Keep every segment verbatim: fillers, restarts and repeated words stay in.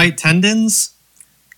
tight tendons?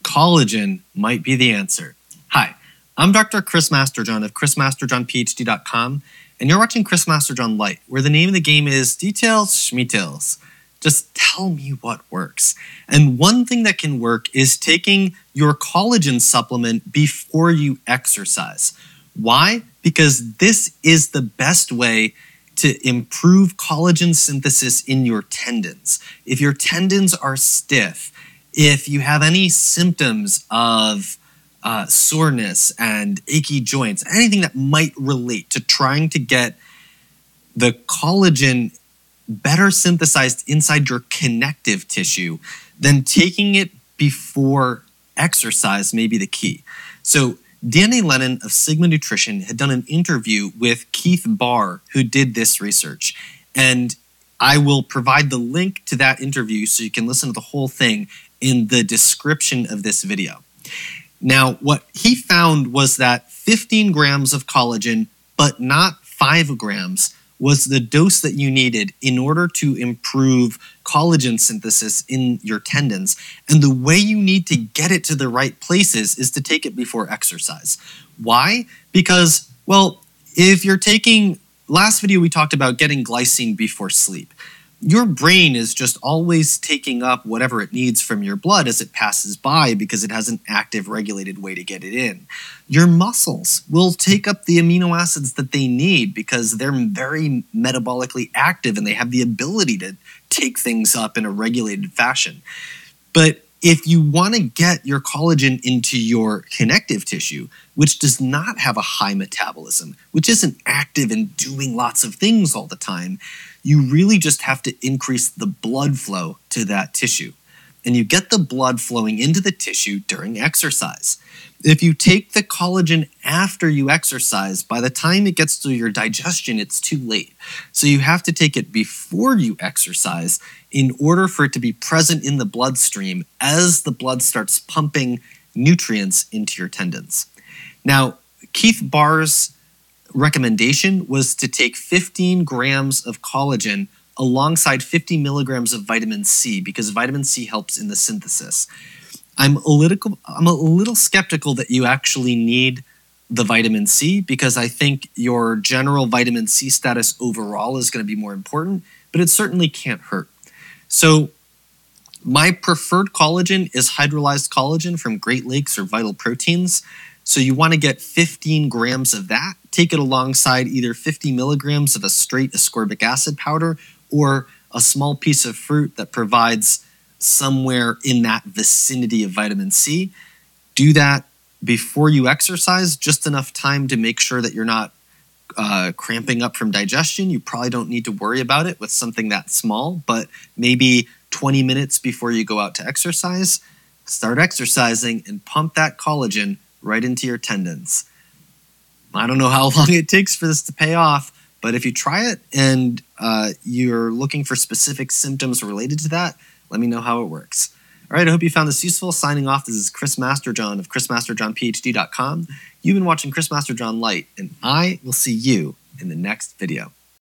Collagen might be the answer. Hi, I'm Doctor Chris Masterjohn of chris masterjohn p h d dot com, and you're watching Chris Masterjohn Lite, where the name of the game is details, schmeetails. Just tell me what works. And one thing that can work is taking your collagen supplement before you exercise. Why? Because this is the best way to improve collagen synthesis in your tendons. If your tendons are stiff, if you have any symptoms of uh, soreness and achy joints, anything that might relate to trying to get the collagen better synthesized inside your connective tissue, then taking it before exercise may be the key. So Danny Lennon of Sigma Nutrition had done an interview with Keith Baar, who did this research. And I will provide the link to that interview so you can listen to the whole thing in the description of this video. Now, what he found was that fifteen grams of collagen, but not five grams, was the dose that you needed in order to improve collagen synthesis in your tendons. And the way you need to get it to the right places is to take it before exercise. Why? Because, well, if you're taking, last video we talked about getting glycine before sleep. Your brain is just always taking up whatever it needs from your blood as it passes by because it has an active, regulated way to get it in. Your muscles will take up the amino acids that they need because they're very metabolically active and they have the ability to take things up in a regulated fashion. But if you want to get your collagen into your connective tissue, which does not have a high metabolism, which isn't active and doing lots of things all the time, you really just have to increase the blood flow to that tissue. And you get the blood flowing into the tissue during exercise. If you take the collagen after you exercise, by the time it gets to your digestion, it's too late. So you have to take it before you exercise in order for it to be present in the bloodstream as the blood starts pumping nutrients into your tendons. Now, Keith Baar's recommendation was to take fifteen grams of collagen alongside fifty milligrams of vitamin C, because vitamin C helps in the synthesis. I'm a little, I'm a little skeptical that you actually need the vitamin C, because I think your general vitamin C status overall is going to be more important, but it certainly can't hurt. So my preferred collagen is hydrolyzed collagen from Great Lakes or Vital Proteins. So you want to get fifteen grams of that. Take it alongside either fifty milligrams of a straight ascorbic acid powder or a small piece of fruit that provides somewhere in that vicinity of vitamin C. Do that before you exercise, just enough time to make sure that you're not uh, cramping up from digestion. You probably don't need to worry about it with something that small, but maybe twenty minutes before you go out to exercise, start exercising and pump that collagen right into your tendons. I don't know how long it takes for this to pay off, but if you try it and uh, you're looking for specific symptoms related to that, let me know how it works. All right, I hope you found this useful. Signing off, this is Chris Masterjohn of chris masterjohn p h d dot com. You've been watching Chris Masterjohn Lite, and I will see you in the next video.